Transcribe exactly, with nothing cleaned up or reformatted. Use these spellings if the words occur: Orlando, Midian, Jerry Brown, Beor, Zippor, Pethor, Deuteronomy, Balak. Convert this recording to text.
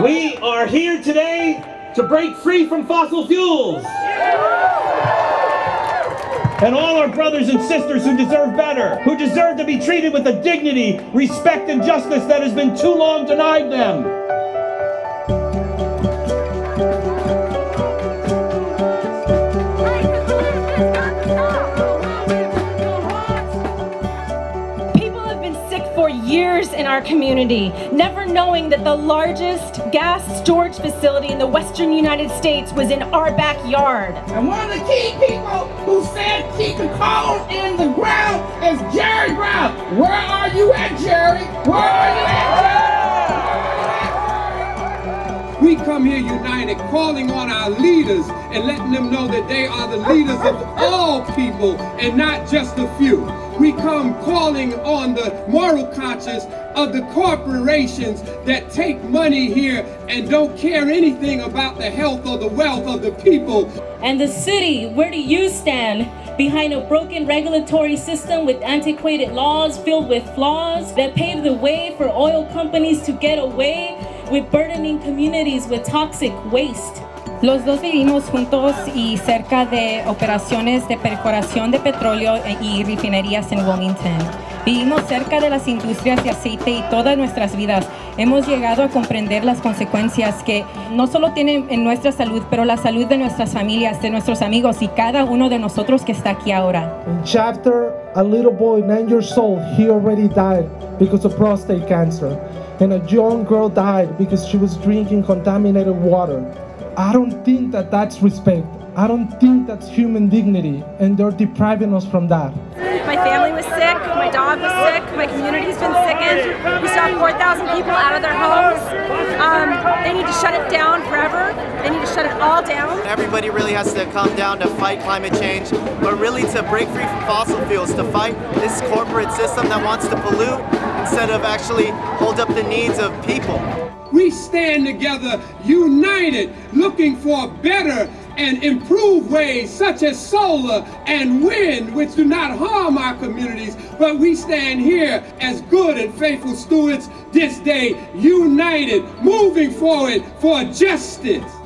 We are here today to break free from fossil fuels and all our brothers and sisters who deserve better, who deserve to be treated with the dignity, respect, and justice that has been too long denied them. Years in our community, never knowing that the largest gas storage facility in the western United States was in our backyard. And one of the key people who said keep the coal in the ground is Jerry Brown. Where are you at, Jerry? Where are you at, Jerry? We come here united, calling on our leaders and letting them know that they are the leaders of all people and not just a few. We come calling on the moral conscience of the corporations that take money here and don't care anything about the health or the wealth of the people. And the city, where do you stand? Behind a broken regulatory system with antiquated laws filled with flaws that pave the way for oil companies to get away with burdening communities with toxic waste. Los dos vivimos juntos y cerca de operaciones de perforación de petróleo y refinerías en Wilmington. Vivimos cerca de las industrias de aceite y todas nuestras vidas hemos llegado a comprender las consecuencias que no solo tienen en nuestra salud, pero la salud de nuestras familias, de nuestros amigos y cada uno de nosotros que está aquí ahora. In chapter, a little boy nine years old, he already died because of prostate cancer, and a young girl died because she was drinking contaminated water. I don't think that that's respect. I don't think that's human dignity, and they're depriving us from that. My family was sick, my dog was sick, my community's been sickened. We saw four thousand people out of their homes. Um, they need to shut it down forever. They need to shut it all down. Everybody really has to come down to fight climate change, but really to break free from fossil fuels, to fight this corporate system that wants to pollute instead of actually hold up the needs of people. We stand together, united, looking for better and improved ways such as solar and wind, which do not harm our communities, but we stand here as good and faithful stewards this day, united, moving forward for justice.